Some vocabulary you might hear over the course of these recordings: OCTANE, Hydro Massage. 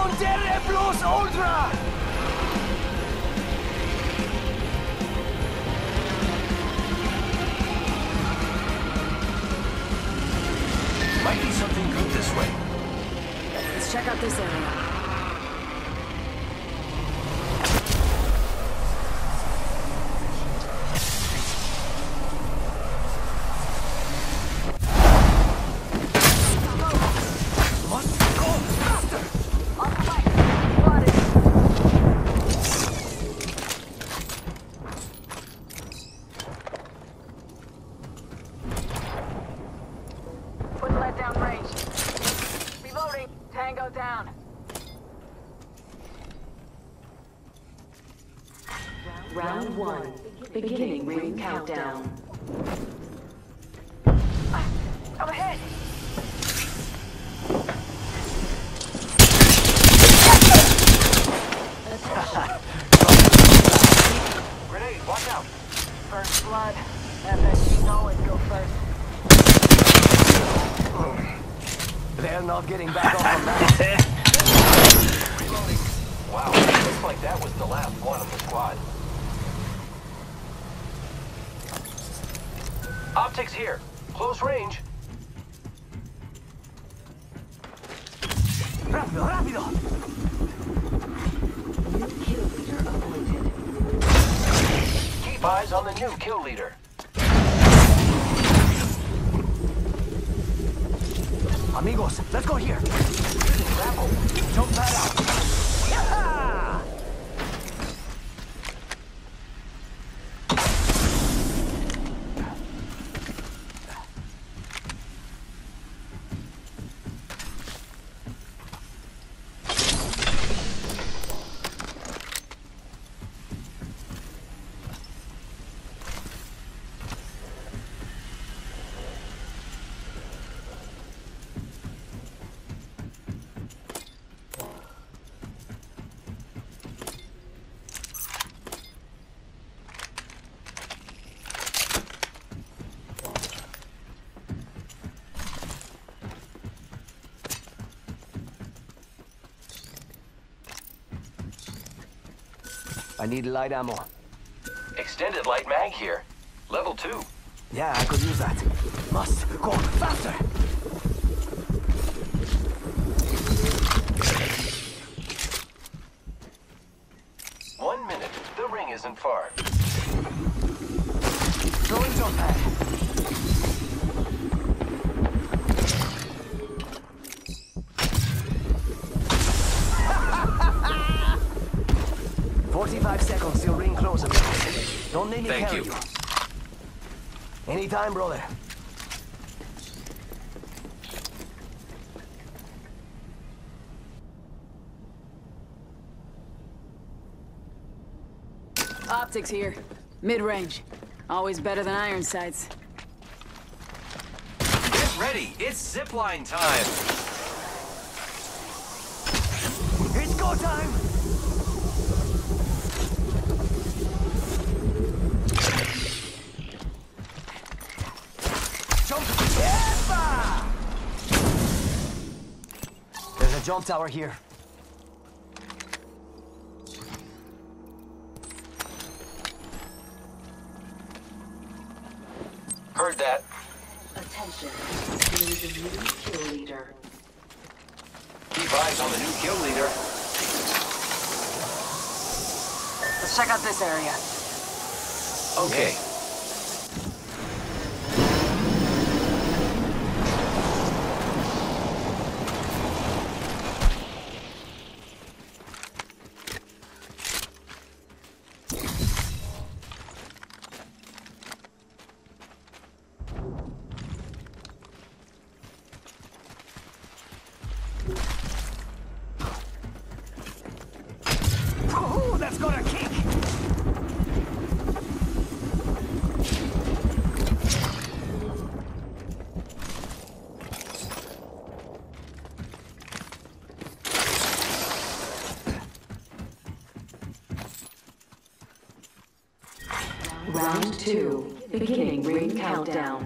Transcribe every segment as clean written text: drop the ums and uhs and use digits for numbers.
Union der Plus Ultra! Might be something good this way. Let's check out this area. Optics here. Close range. Rápido, rápido! New kill leader appointed. Keep eyes on the new kill leader. Amigos, let's go here. Grapple. Jump that out. Yaha! I need light ammo. Extended light mag here. Level 2. Yeah, I could use that. Must go faster! One minute. The ring isn't far. Throwing jump pad. Thank you. Anytime, brother. Optics here. Mid-range. Always better than iron sights. Get ready. It's zipline time. It's go time. Jump tower here. Heard that. Attention. There is a new kill leader. Keep eyes on the new kill leader. Let's check out this area. Okay. Yeah. Round 2, beginning ring countdown.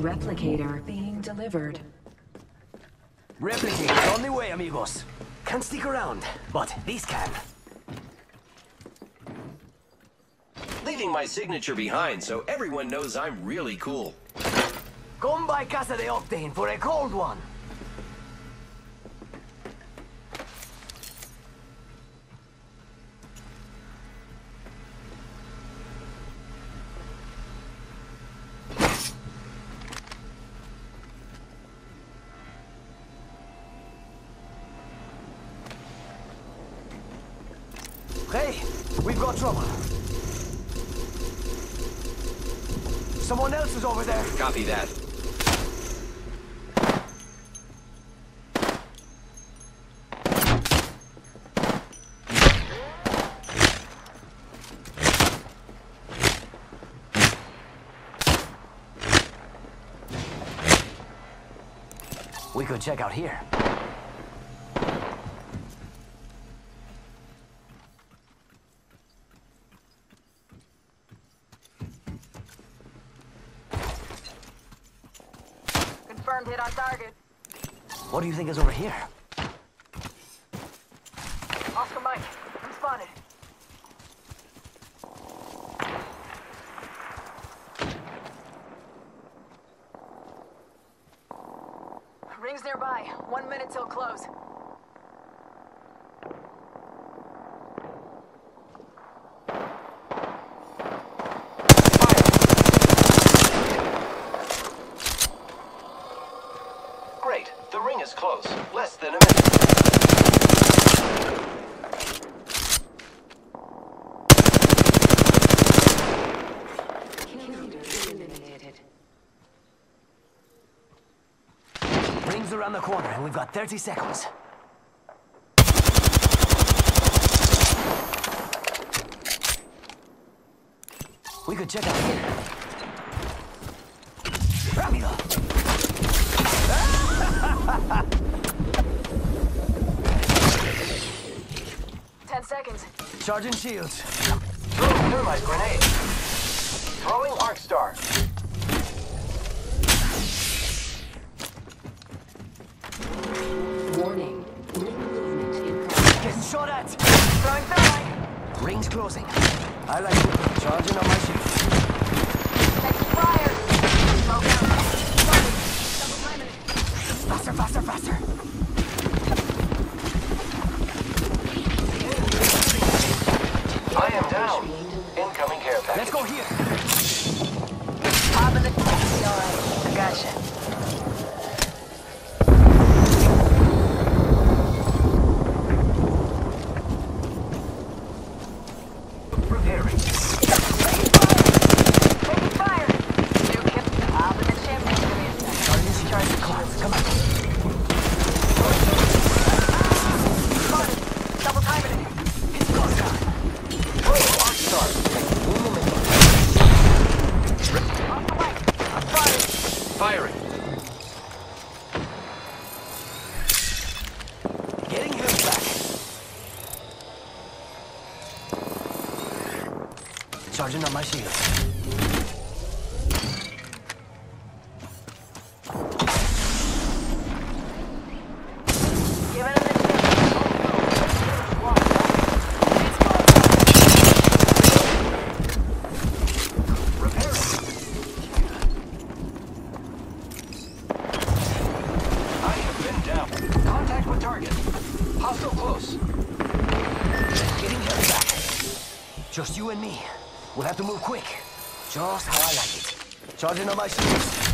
Replicator being delivered. Replicator on the way, amigos. Can't stick around, but these can. Leaving my signature behind so everyone knows I'm really cool. Come by Casa de Octane for a cold one. Hey, we've got trouble. Someone else is over there. Copy that. We could check out here. Hit on target. What do you think is over here? Oscar Mike, I'm spotted. Rings nearby. 1 minute till close. The ring is close. Less than a minute. Kill leader eliminated. Rings around the corner, and we've got 30 seconds. We could check out here. Rapido! Ha! 10 seconds. Charging shields. Throwing thermite grenade. Throwing arc star. Warning. Ring movement in progress. Getting shot at. Throwing thermite. Rings closing. I like it. Charging on my shield. Taking fire. Smoke out. Faster, faster, faster! I am down. Incoming care package. Let's go here. Pop in the... All right, I gotcha. Repairing. Firing. Getting him back. Charging on my shield. Give it a minute. Contact with target. Hostile close. Getting him back. Just you and me. We'll have to move quick. Just how I like it. Charging on my shields.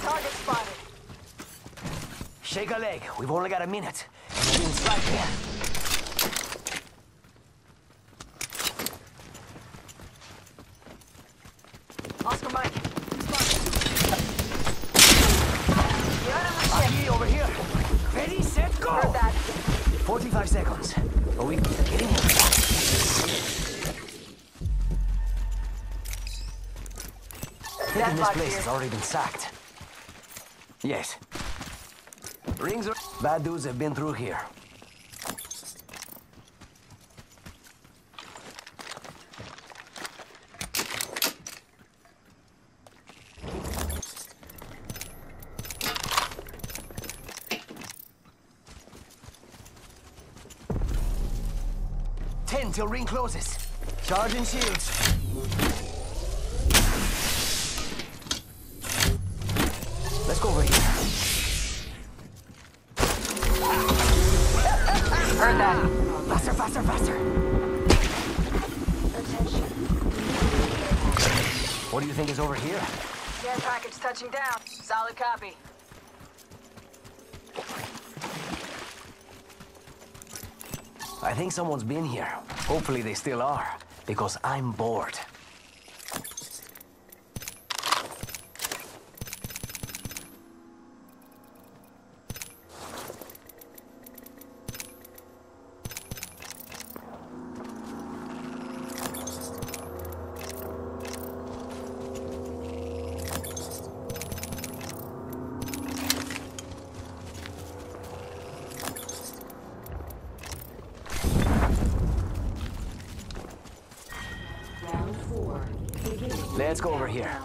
Target spotted. Shake a leg. We've only got a minute. Everything's right here. Oscar Mike, Aki over here. Ready, set, go! Heard that. 45 seconds. Are we getting him? That this place has already been sacked. Yes. Rings are... Bad dudes have been through here. until ring closes. Charging shields. Let's go over here. Heard that. Faster, faster, faster. Attention. What do you think is over here? Scan package touching down. Solid copy. I think someone's been here. Hopefully they still are, because I'm bored. Let's go over here.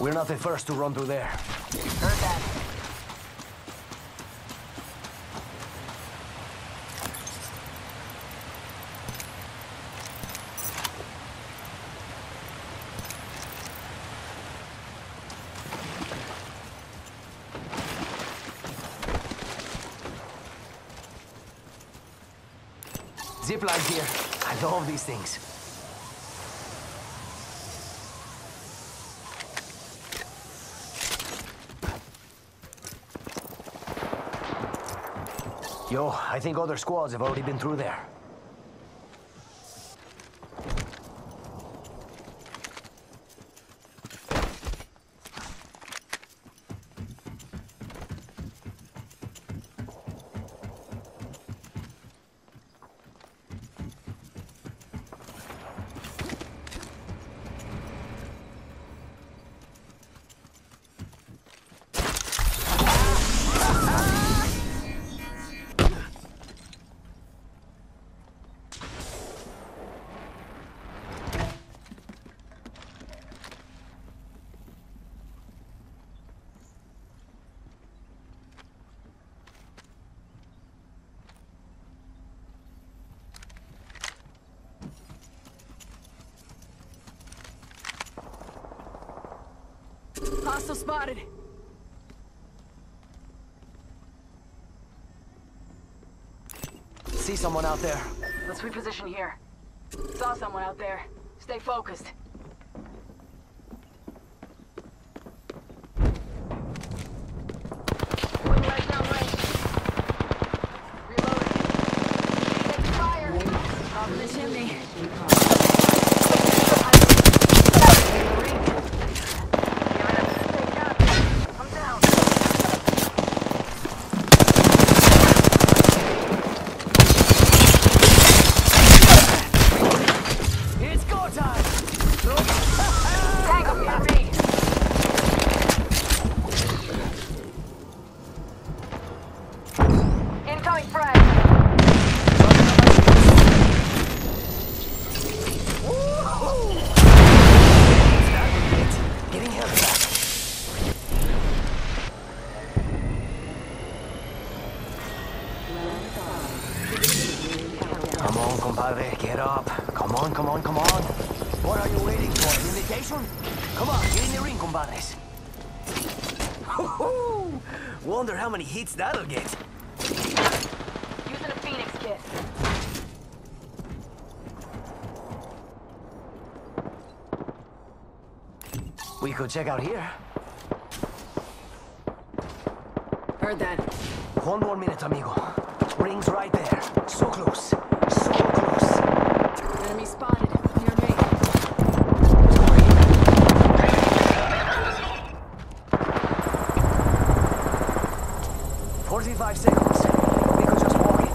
We're not the first to run through there. Heard that. Zip lines here. I love these things. Yo, I think other squads have already been through there. Hostile spotted. See someone out there. Let's reposition here. Saw someone out there. Stay focused. Come on, compadre, get up. Come on, come on, come on. What are you waiting for? An invitation? Come on, get in the ring, compadres. Hoo-hoo! Wonder how many hits that'll get. Using a Phoenix Kiss. We could check out here. Heard that. One more minute, amigo. Ring's right there. So close. So close. Enemy spotted. Near me. Sorry. 45 seconds. We could just walk it.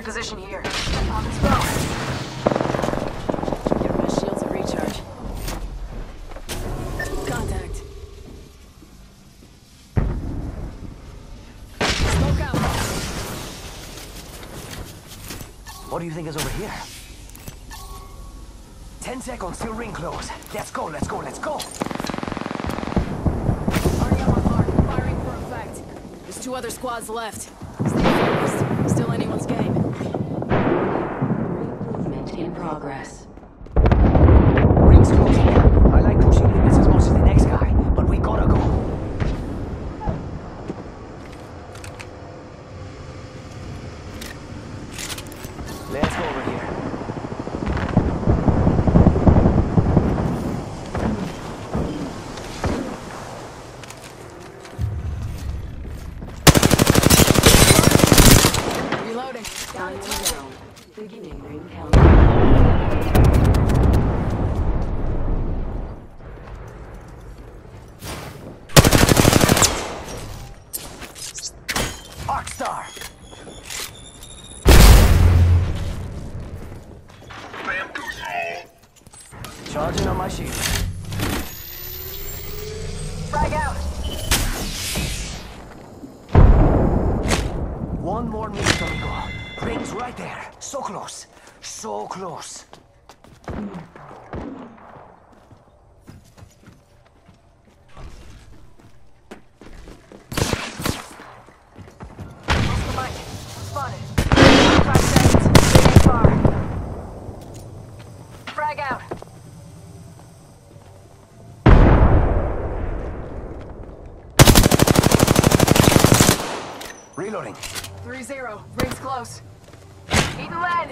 Reposition here. On this boat. Give my shields a recharge. Contact. Smoke out. What What do you think is over here? 10 seconds till ring close. Let's go, let's go, let's go! Already on mark, firing for effect. There's 2 other squads left. Stay focused. Still anyone's game. Movement in progress. Ring's closing. I like pushing limits as much as the next guy, but we gotta go. Let's go over here. Reloading. Down to zone. Beginning ring count. Arc Star. Charging on my shield. Frag out! One more minute, amigo. Ring's right there. So close. So close. Reloading. 3-0. Ring's close. Eat the lead.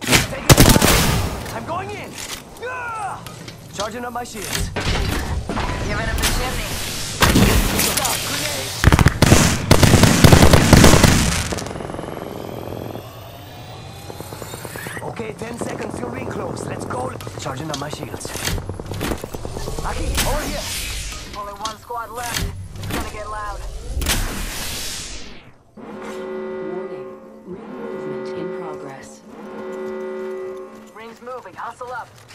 Take it down. I'm going in. Yeah! Charging up my shields. Giving him the chimney. Look out. Grenade. Okay, 10 seconds till ring close. Let's go. Charging up my shields. Aki, over here. Only 1 squad left. It's gonna get loud. Warning, ring movement in progress. Ring's moving, hustle up.